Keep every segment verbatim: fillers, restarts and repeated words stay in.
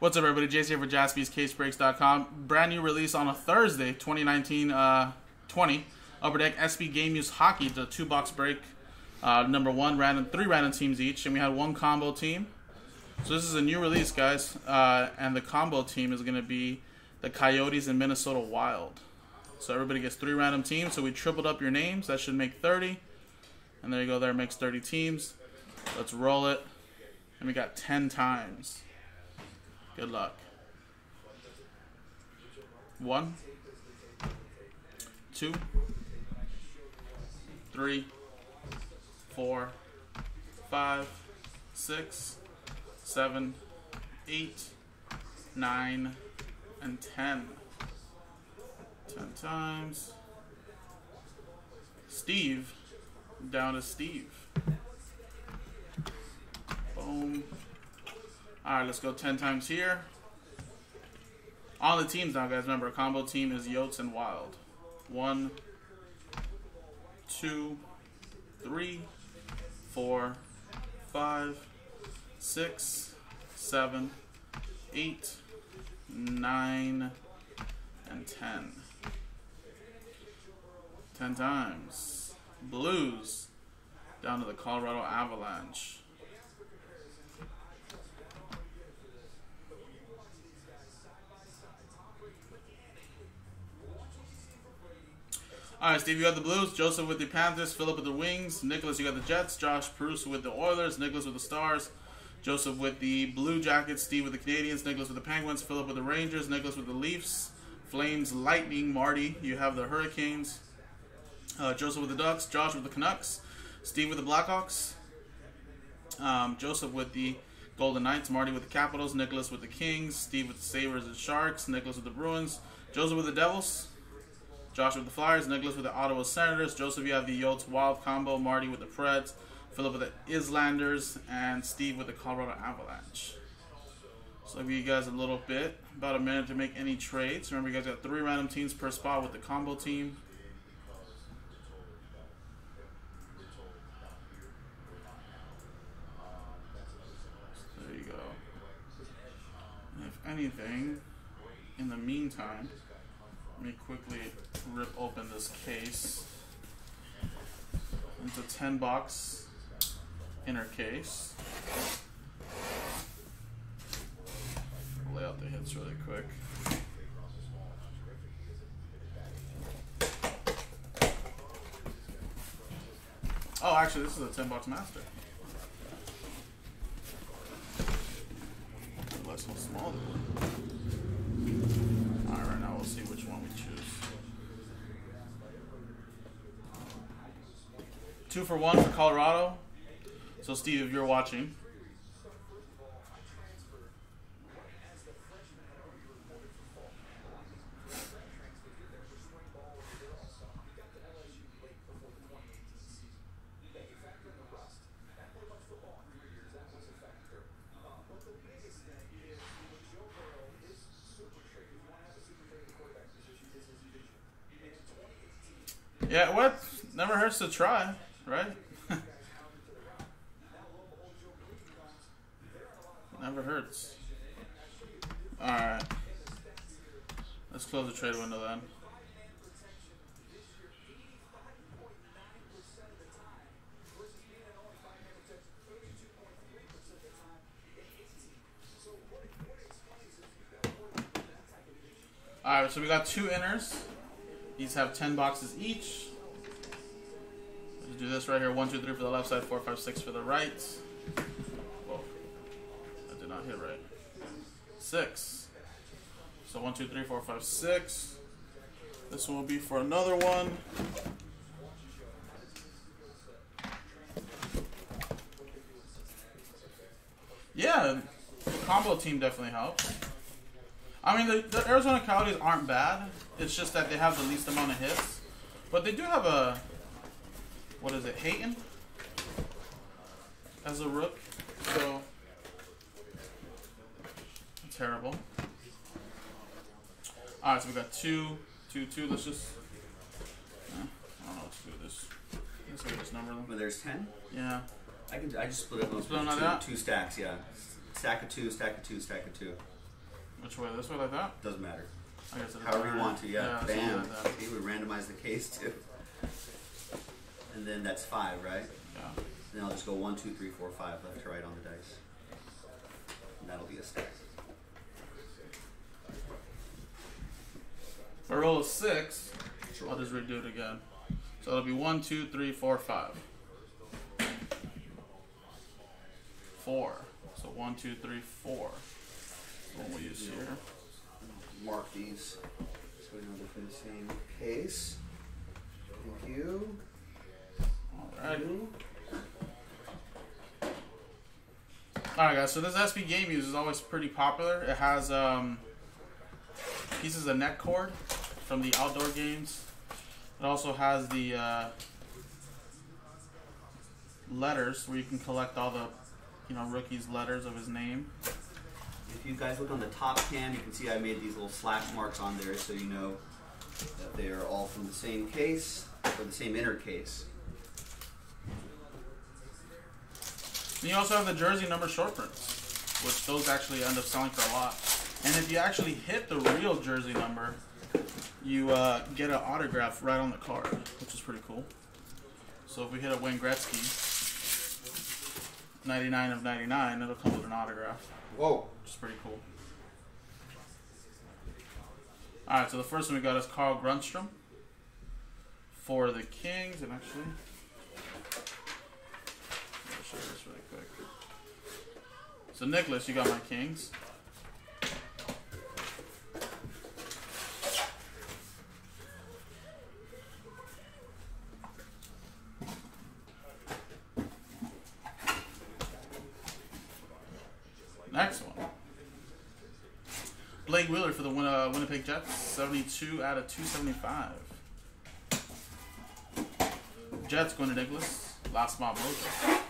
What's up, everybody? Jace here for Jaspys Case Breaks dot com. Brand new release on a Thursday, twenty nineteen twenty. Uh, Upper Deck S P Game Use Hockey. It's a two-box break. Uh, number one, random, three random teams each, and we had one combo team. So this is a new release, guys, uh, and the combo team is going to be the Coyotes and Minnesota Wild. So everybody gets three random teams, so we tripled up your names. That should make thirty. And there you go. There makes thirty teams. Let's roll it. And we got ten times. Good luck. One, two, three, four, five, six, seven, eight, nine, and ten. Ten times. Steve, down to Steve. Boom. All right, let's go ten times here. All the teams now, guys. Remember, a combo team is Yotes and Wild. One, two, three, four, five, six, seven, eight, nine, and ten. Ten times. Blues down to the Colorado Avalanche. All right, Steve, you got the Blues. Joseph with the Panthers. Philip with the Wings. Nicholas, you got the Jets. Josh Pruse with the Oilers. Nicholas with the Stars. Joseph with the Blue Jackets. Steve with the Canadiens. Nicholas with the Penguins. Philip with the Rangers. Nicholas with the Leafs. Flames, Lightning. Marty, you have the Hurricanes. Uh, Joseph with the Ducks. Josh with the Canucks. Steve with the Blackhawks. Um, Joseph with the Golden Knights. Marty with the Capitals. Nicholas with the Kings. Steve with the Sabres and Sharks. Nicholas with the Bruins. Joseph with the Devils. Josh with the Flyers, Nicholas with the Ottawa Senators, Joseph, you have the Yotes Wild combo, Marty with the Preds, Philip with the Islanders, and Steve with the Colorado Avalanche. So I'll give you guys a little bit, about a minute to make any trades. Remember, you guys got three random teams per spot with the combo team. So there you go. And if anything, in the meantime, let me quickly rip open this case into ten box inner case. Lay out the hits really quick. Oh, actually, this is a ten box master. Less and smaller. All right, now we'll see which one we choose. Two for one for Colorado. So, Steve, if you're watching, yeah, what? Never hurts to try, right? Never hurts. Alright. Let's close the trade window then. Alright, so we got two inners. These have ten boxes each. Let's do this right here. One, two, three for the left side, four, five, six for the right. Whoa. I did not hit right. Six. So one, two, three, four, five, six. This one will be for another one. Yeah, the combo team definitely helps. I mean, the, the Arizona Coyotes aren't bad. It's just that they have the least amount of hits. But they do have a... What is it? Hayton? As a rook. So... Terrible. Alright, so we got two. Two, two. Let's just... Eh, I don't know what to do with this. Let's look at this number. But there's ten? Yeah. I can. I just split it. Split them like two, that? Two stacks, yeah. Stack of two, stack of two, stack of two. Which way? This way, like that? Doesn't matter. I guess it However matter. you want to, yeah. yeah Bam. Like okay, we randomize the case too. And then that's five, right? Yeah. Then I'll just go one, two, three, four, five, left to right on the dice. And that'll be a stack. If I roll a six, sure. I'll just redo it again. So it'll be one, two, three, four, five. Four. So one, two, three, four. That's what we'll use here. Mark these so we know they're from the same case. Thank you. Alright. Alright guys, so this S P Game Use is always pretty popular. It has um, pieces of net cord from the outdoor games. It also has the uh, letters where you can collect all the you know rookie's letters of his name. If you guys look on the top can, you can see I made these little slash marks on there so you know that they are all from the same case, or the same inner case. And you also have the jersey number short prints, which those actually end up selling for a lot. And if you actually hit the real jersey number, you uh, get an autograph right on the card, which is pretty cool. So if we hit a Wayne Gretzky, ninety-nine of ninety-nine, it'll come with an autograph. Whoa. Which is pretty cool. Alright, so the first one we got is Carl Grundstrom for the Kings. And actually, I'll show you this really quick. So Nicholas, you got my Kings. Next one, Blake Wheeler for the Win uh, Winnipeg Jets, seventy-two out of two seventy-five. Jets going to Nicholas, last mile mojo.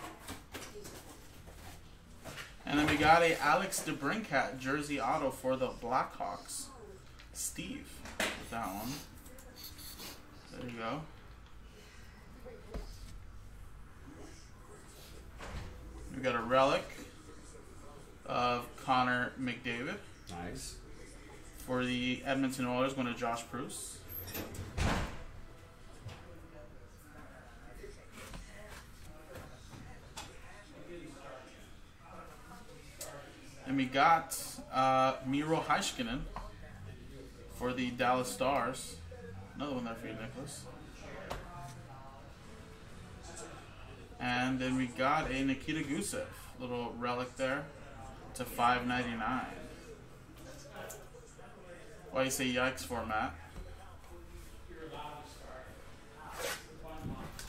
And then we got a Alex DeBrincat jersey auto for the Blackhawks, Steve with that one. There you go. We got a relic of Connor McDavid. Nice. For the Edmonton Oilers, going to Josh Proust. And we got uh, Miro Heishkinen for the Dallas Stars. Another one there for you, Nicholas. And then we got a Nikita Gusev, little relic there. To five ninety-nine. Why you say yikes for, Matt?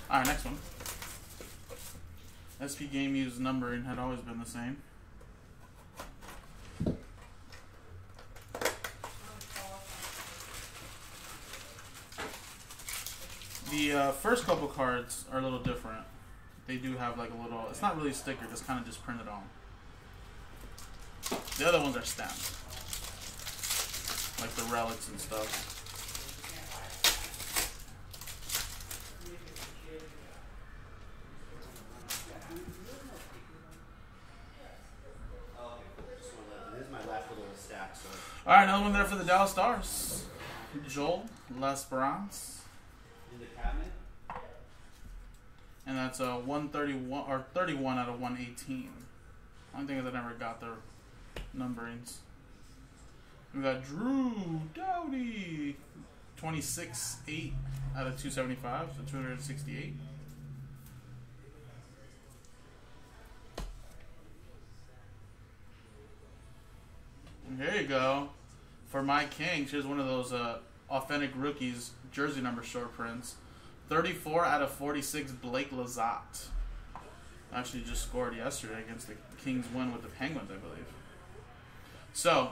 Alright, next one. S P Game Use numbering had always been the same. The uh, first couple cards are a little different. They do have like a little, it's not really a sticker, it's kind of just printed on. The other ones are stamped, like the relics and stuff. This is my last little stack. So. All right, another one there for the Dallas Stars. Joel L'Esperance. In the cabinet. And that's a one thirty-one or thirty-one out of one eighteen. Only thing is I never got the numberings. We got Drew Doughty, twenty-six eight out of two seventy-five, so two sixty-eight. And here you go. For my Kings, here's one of those uh, authentic rookies jersey number short prints. thirty-four out of forty-six, Blake Lazat. Actually just scored yesterday against the Kings win with the Penguins, I believe. So,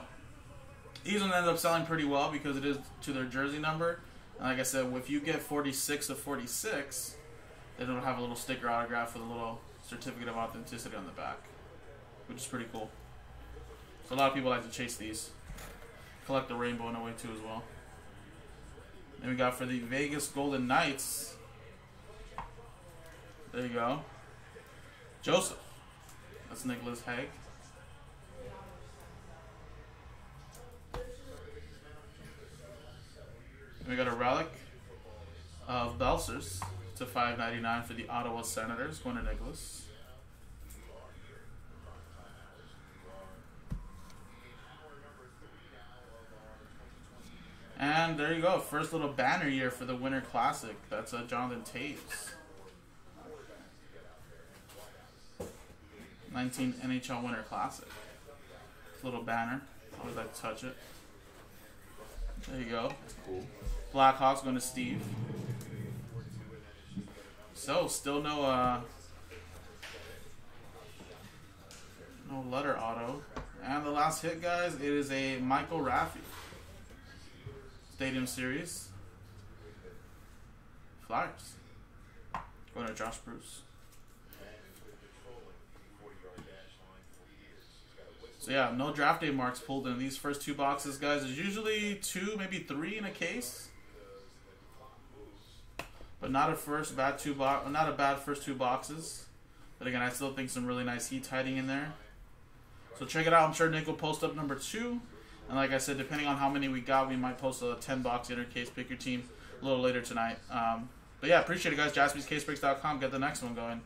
these ones end up selling pretty well because it is to their jersey number. And like I said, if you get forty-six of forty-six, then it'll have a little sticker autograph with a little certificate of authenticity on the back, which is pretty cool. So a lot of people like to chase these. Collect the rainbow in a way too as well. Then we got for the Vegas Golden Knights. There you go. Joseph. That's Nicholas Hague. We got a relic of Belsers to five ninety-nine for the Ottawa Senators, going to Nicholas. And there you go, first little banner year for the Winter Classic. That's uh, Jonathan Taves. nineteen N H L Winter Classic. Little banner. I always like to touch it. There you go. That's cool. Blackhawks going to Steve. So, still no, uh, no letter auto. And the last hit, guys, it is a Michael Raffl. Stadium Series, Flyers, going to Josh Bruce. So yeah, no draft day marks pulled in these first two boxes, guys. There's usually two, maybe three in a case, but not a first bad two box, not a bad first two boxes. But again, I still think some really nice heat-hiding in there. So check it out. I'm sure Nick will post up number two. And like I said, depending on how many we got, we might post a ten box inner case, pick your team a little later tonight. Um, but yeah, appreciate it, guys. Jaspys Case Breaks dot com. Get the next one going.